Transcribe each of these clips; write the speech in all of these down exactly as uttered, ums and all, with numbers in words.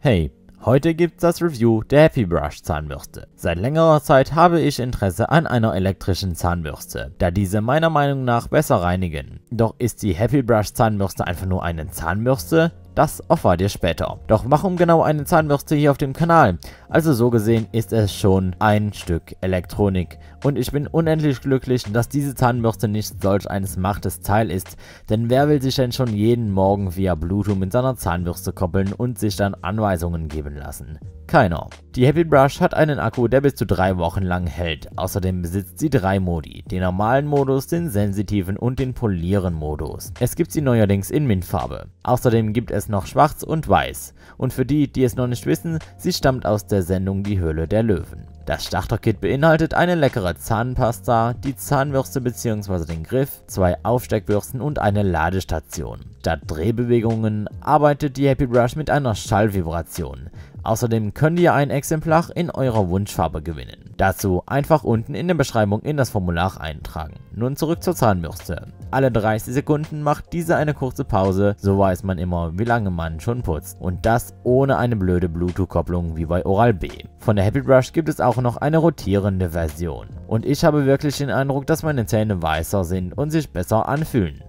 Hey, heute gibt's das Review der Happybrush Zahnbürste. Seit längerer Zeit habe ich Interesse an einer elektrischen Zahnbürste, da diese meiner Meinung nach besser reinigen. Doch ist die Happybrush Zahnbürste einfach nur eine Zahnbürste? Das erfahrt ihr später. Doch warum genau eine Zahnbürste hier auf dem Kanal? Also so gesehen ist es schon ein Stück Elektronik. Und ich bin unendlich glücklich, dass diese Zahnbürste nicht solch eines Machtes Teil ist. Denn wer will sich denn schon jeden Morgen via Bluetooth mit seiner Zahnbürste koppeln und sich dann Anweisungen geben lassen? Keiner. Die Happybrush hat einen Akku, der bis zu drei Wochen lang hält. Außerdem besitzt sie drei Modi. Den normalen Modus, den sensitiven und den polieren Modus. Es gibt sie neuerdings in Mintfarbe. Außerdem gibt es noch schwarz und weiß. Und für die, die es noch nicht wissen, sie stammt aus der Sendung Die Höhle der Löwen. Das Starterkit beinhaltet eine leckere Zahnpasta, die Zahnbürste bzw. den Griff, zwei Aufsteckbürsten und eine Ladestation. Statt Drehbewegungen arbeitet die Happybrush mit einer Schallvibration. Außerdem könnt ihr ein Exemplar in eurer Wunschfarbe gewinnen. Dazu einfach unten in der Beschreibung in das Formular eintragen. Nun zurück zur Zahnbürste. Alle dreißig Sekunden macht diese eine kurze Pause, so weiß man immer, wie lange man schon putzt. Und das ohne eine blöde Bluetooth-Kopplung wie bei Oral-B. Von der Happybrush gibt es auch noch eine rotierende Version. Und ich habe wirklich den Eindruck, dass meine Zähne weißer sind und sich besser anfühlen.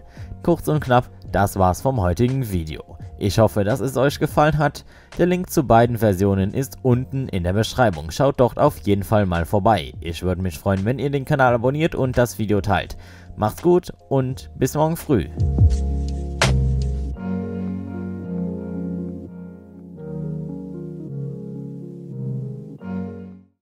Kurz und knapp, das war's vom heutigen Video. Ich hoffe, dass es euch gefallen hat. Der Link zu beiden Versionen ist unten in der Beschreibung. Schaut dort auf jeden Fall mal vorbei. Ich würde mich freuen, wenn ihr den Kanal abonniert und das Video teilt. Macht's gut und bis morgen früh.